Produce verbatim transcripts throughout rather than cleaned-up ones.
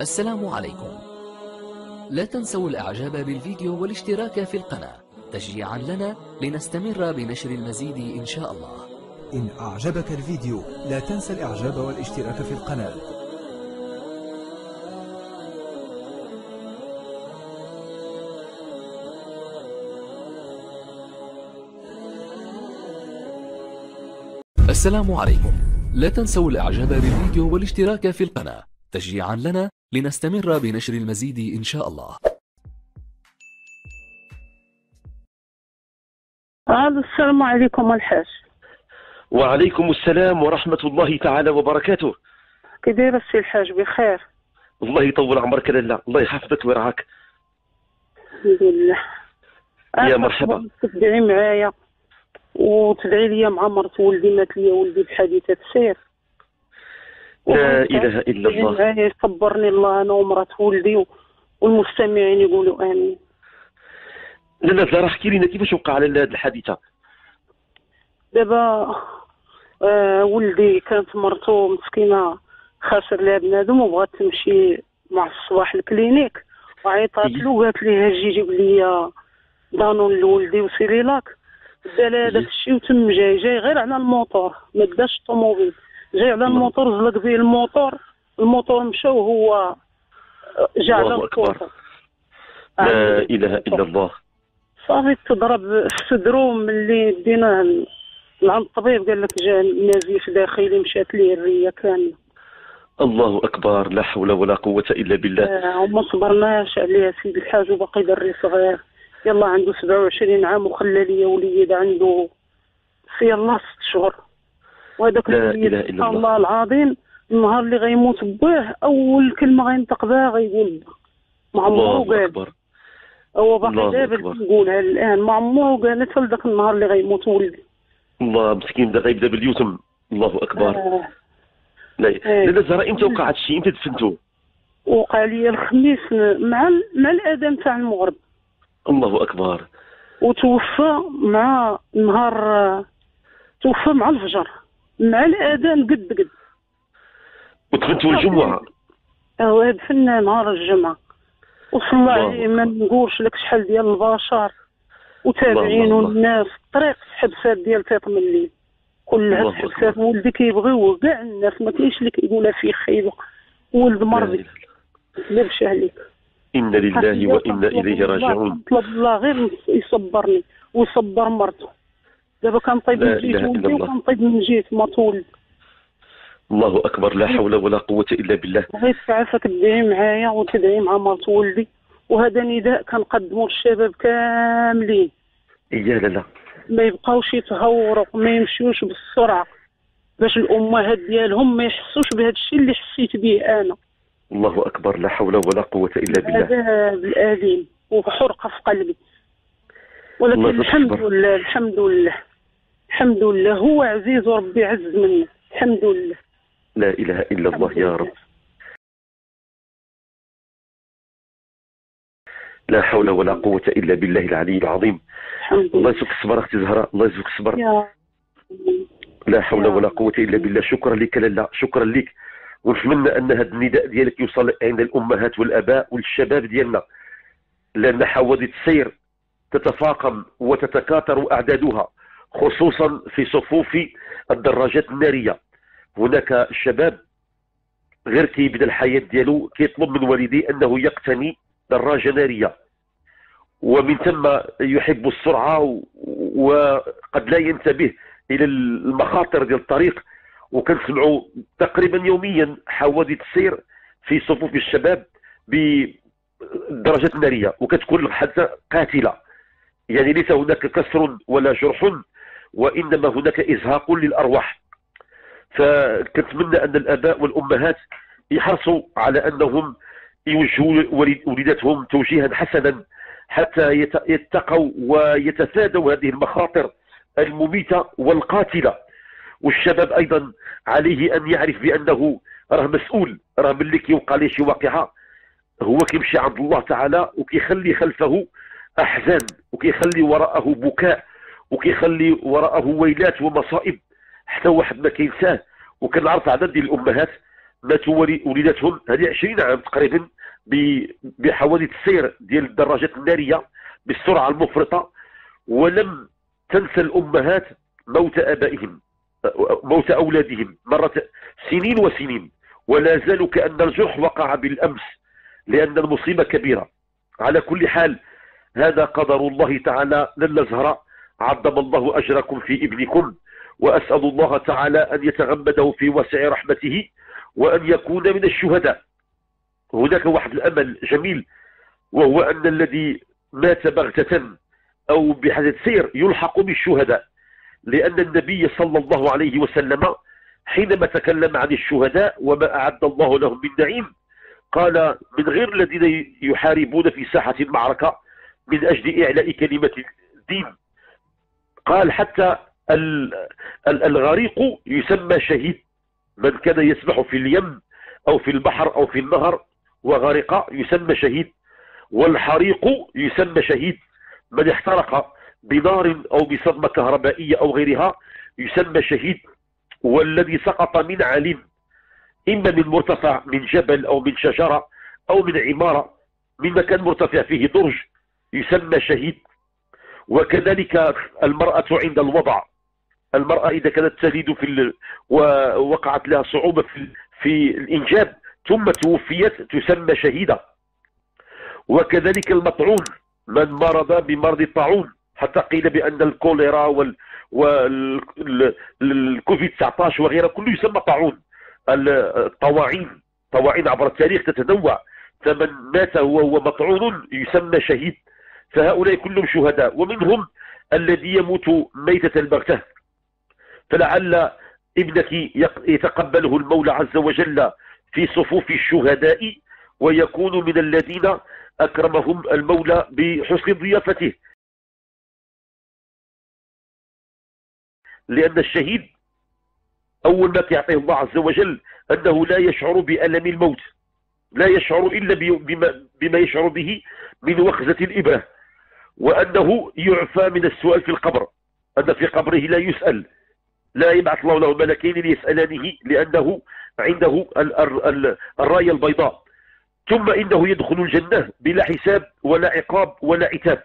السلام عليكم. لا تنسوا الاعجاب بالفيديو والاشتراك في القناة تشجيعا لنا لنستمر بنشر المزيد ان شاء الله. ان اعجبك الفيديو لا تنسى الاعجاب والاشتراك في القناة. السلام عليكم. لا تنسوا الاعجاب بالفيديو والاشتراك في القناة تشجيعا لنا لنستمر بنشر المزيد إن شاء الله. الو السلام عليكم الحاج. وعليكم السلام ورحمة الله تعالى وبركاته. كي داير السي الحاج؟ بخير الله يطول عمرك لاله، الله يحفظك ويرعاك. الحمد لله. يا مرحبا. تدعي معايا وتدعي لي مع مرت ولدي، مات لي ولدي بحادثة سير. لا إله إلا الله. يصبرني الله أنا ومرت ولدي والمستمعين يقولوا آمين. لالا زهرة احكي لنا كيفاش وقع على هذه الحادثة. دابا آه ولدي كانت مرتو مسكينة خاسر لها بنادم وبغات تمشي مع الصباح الكلينيك وعيطات له وقالت ليه هاجي جيب لي دانون لولدي وسيريلاك. دالا داك الشيء وتم جاي جاي غير على الموطور، ما داش الطوموبيل، جاي على الموطور زلق به الموطور، الموطور مشى وهو جا على الكوطر. لا اله الا الله. صافي تضرب في صدرو. ملي ديناه لعند الطبيب قال لك جا نزيف داخلي مشات ليه الريه كامله. الله اكبر، لا حول ولا قوه الا بالله. آه وما صبرناش عليه سيدي الحاج وباقي دري صغير. يلا عنده سبعة وعشرين عام وخلى لي وليد عنده في الله ست شهور. وهذاك الوليد سبحان الله العظيم النهار اللي غيموت باه اول كلمه غينطق بها غيقول ما عمرو قال. هو باقي دابا كيقولها الان، ما عمرو قالتها لذاك النهار اللي غيموت ولدي. الله مسكين بدا غيبدا باليتم. الله اكبر. آه. لا آه. لا زهرة امتى وقع هذا الشيء؟ امتى دفنتو؟ وقع لي الخميس مع مع الاذان تاع المغرب. الله اكبر. وتوفى مع نهار توفى مع الفجر مع الاذان قد قد. ودفنتو الجمعه؟ اه دفنا نهار الجمعه. وصلى عليه ما نقولش لك شحال ديال البشر وتابعينه الناس. الطريق الحبسات ديال تيطم الليل كلها الحبسات. ولدي كيبغيوه كاع الناس، ما كاينش اللي كيقولها فيه خايبه. ولد مرضي ماكذبش عليك. إنا لله وإنا إليه راجعون. نطلب الله غير يصبرني ويصبر مرته. دابا كنطيب من جهة ولدي وكنطيب من جهة مطول. الله أكبر، لا حول ولا قوة إلا بالله. غير تعافاك تدعي معايا وتدعي مع مرت ولدي. وهذا نداء كنقدمو للشباب كاملين. إيه لا لا. ما يبقاوش يتهوروا، ما يمشيوش بالسرعة باش الأمهات ديالهم ما يحسوش بهذا الشيء اللي حسيت به أنا. الله أكبر، لا حول ولا قوة إلا بالله. هذا بالآلين وحرقة في قلبي، ولكن الحمد لله الحمد لله الحمد لله. هو عزيز وربي عز منه. الحمد لله. لا إله إلا الله يا رب. لا حول ولا قوة إلا بالله العلي العظيم. الله يرزقك الصبر أختي زهرة، الله يرزقك الصبر. لا حول ولا قوة إلا بالله. شكرا لك لاله، شكرا لك. ونتمنى ان هذا النداء ديالك يوصل عند الامهات والاباء والشباب ديالنا، لان حوادث السير تتفاقم وتتكاثر اعدادها، خصوصا في صفوف الدراجات الناريه. هناك شباب غير كيبدا الحياه ديالو كيطلب من والديه انه يقتني دراجه ناريه، ومن ثم يحب السرعه وقد لا ينتبه الى المخاطر ديال الطريق. وكنسمعوا تقريبا يوميا حوادث السير في صفوف الشباب بالدرجات الناريه، وكتكون الحادثه قاتله. يعني ليس هناك كسر ولا جرح، وانما هناك ازهاق للارواح. فكنتمنى ان الاباء والامهات يحرصوا على انهم يوجهوا وليداتهم توجيها حسنا حتى يتقوا ويتفادوا هذه المخاطر المميته والقاتله. والشباب ايضا عليه ان يعرف بانه راه مسؤول، راه ملي كيوقع ليه شي واقعه هو كيمشي عند الله تعالى وكيخلي خلفه احزان، وكيخلي وراءه بكاء، وكيخلي وراءه ويلات ومصائب حتى واحد ما كينساه. وكنعرف عدد ديال الامهات مات وليداتهم هذه عشرين عام تقريبا بحوادث السير ديال الدراجات الناريه بالسرعه المفرطه، ولم تنسى الامهات موت ابائهم موت اولادهم مرت سنين وسنين، ولا زالوا كان الجرح وقع بالامس لان المصيبه كبيره. على كل حال هذا قدر الله تعالى للأزهر، عظم الله اجركم في ابنكم، واسال الله تعالى ان يتغمده في واسع رحمته وان يكون من الشهداء. هناك واحد الامل جميل وهو ان الذي مات بغتة او بحدث سير يلحق بالشهداء، لان النبي صلى الله عليه وسلم حينما تكلم عن الشهداء وما اعد الله لهم من نعيم قال: من غير الذين يحاربون في ساحه المعركه من اجل اعلاء كلمه الدين، قال حتى الغريق يسمى شهيد، من كان يسبح في اليم او في البحر او في النهر وغرق يسمى شهيد، والحريق يسمى شهيد، من احترق بنار او بصدمه كهربائيه او غيرها يسمى شهيد، والذي سقط من علم اما من مرتفع من جبل او من شجره او من عماره من مكان مرتفع فيه درج يسمى شهيد. وكذلك المرأة عند الوضع، المرأة إذا كانت تلد في ال... ووقعت لها صعوبة في, ال... في الإنجاب ثم توفيت تسمى شهيدة. وكذلك المطعون، من مرض بمرض الطاعون، حتى قيل بأن الكوليرا وال... والكوفيد تسعطاش وغيرها كله يسمى طاعون. الطواعين طواعين عبر التاريخ تتنوع، فمن مات وهو مطعون يسمى شهيد، فهؤلاء كلهم شهداء. ومنهم الذي يموت ميتة البغتة، فلعل ابنك يتقبله المولى عز وجل في صفوف الشهداء ويكون من الذين أكرمهم المولى بحسن ضيافته، لأن الشهيد أول ما يعطيه الله عز وجل أنه لا يشعر بألم الموت، لا يشعر إلا بما, بما يشعر به من وخزة الإبرة، وأنه يعفى من السؤال في القبر، أن في قبره لا يسأل، لا يبعث الله له ملكين ليسألانه، لأنه عنده الراية البيضاء. ثم إنه يدخل الجنة بلا حساب ولا عقاب ولا عتاب،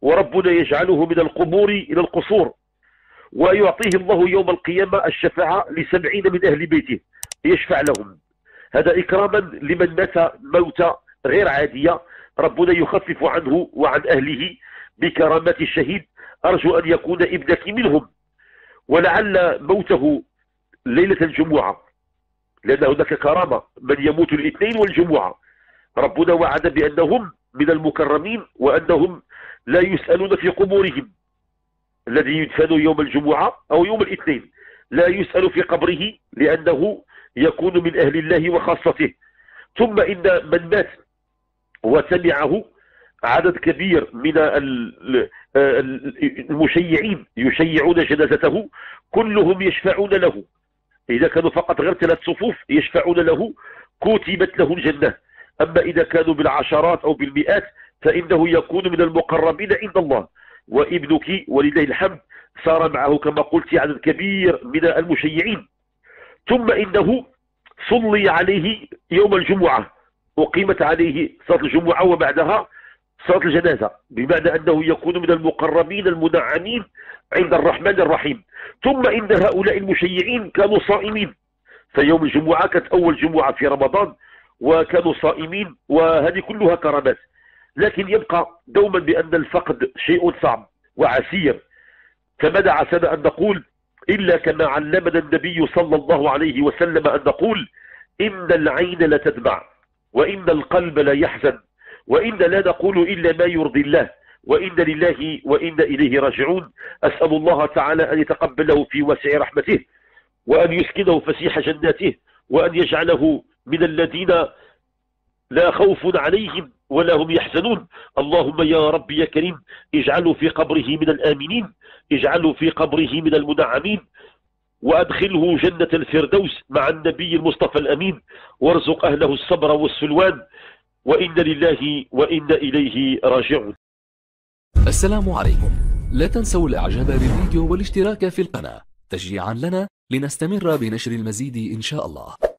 وربنا يجعله من القبور إلى القصور. ويعطيه الله يوم القيامة الشفاعة لسبعين من أهل بيته يشفع لهم، هذا إكراما لمن مات موتة غير عادية، ربنا يخفف عنه وعن أهله بكرامات الشهيد. أرجو أن يكون ابنك منهم، ولعل موته ليلة الجمعة، لأن هناك كرامة من يموت الاثنين والجمعة، ربنا وعد بأنهم من المكرمين وأنهم لا يسألون في قبورهم، الذي يدفن يوم الجمعة أو يوم الاثنين لا يسأل في قبره لأنه يكون من أهل الله وخاصته. ثم إن من مات وتبعه عدد كبير من المشيعين يشيعون جنازته كلهم يشفعون له، إذا كانوا فقط غير ثلاث صفوف يشفعون له كتبت له الجنة، أما إذا كانوا بالعشرات أو بالمئات فإنه يكون من المقربين عند الله. وابنك ولله الحمد صار معه كما قلت عدد كبير من المشيعين. ثم إنه صلي عليه يوم الجمعة، وقيمت عليه صلاة الجمعة وبعدها صلاة الجنازة، بمعنى أنه يكون من المقربين المنعمين عند الرحمن الرحيم. ثم إن هؤلاء المشيعين كانوا صائمين، فيوم الجمعة كانت أول جمعة في رمضان وكانوا صائمين، وهذه كلها كرامات. لكن يبقى دوما بأن الفقد شيء صعب وعسير، فماذا عسنا أن نقول إلا كما علمنا النبي صلى الله عليه وسلم أن نقول: إن العين لا تدمع وإن القلب لا يحزن وإن لا نقول إلا ما يرضي الله وإن لله وإن إليه راجعون. أسأل الله تعالى أن يتقبله في واسع رحمته، وأن يسكنه فسيح جناته، وأن يجعله من الذين لا خوف عليهم ولا هم يحزنون. اللهم يا رب يا كريم اجعله في قبره من الآمنين، اجعله في قبره من المنعمين، وأدخله جنة الفردوس مع النبي المصطفى الأمين، وارزق أهله الصبر والسلوان، وإن لله وإن إليه راجعون. السلام عليكم، لا تنسوا الإعجاب بالفيديو والاشتراك في القناة تشجيعا لنا لنستمر بنشر المزيد إن شاء الله.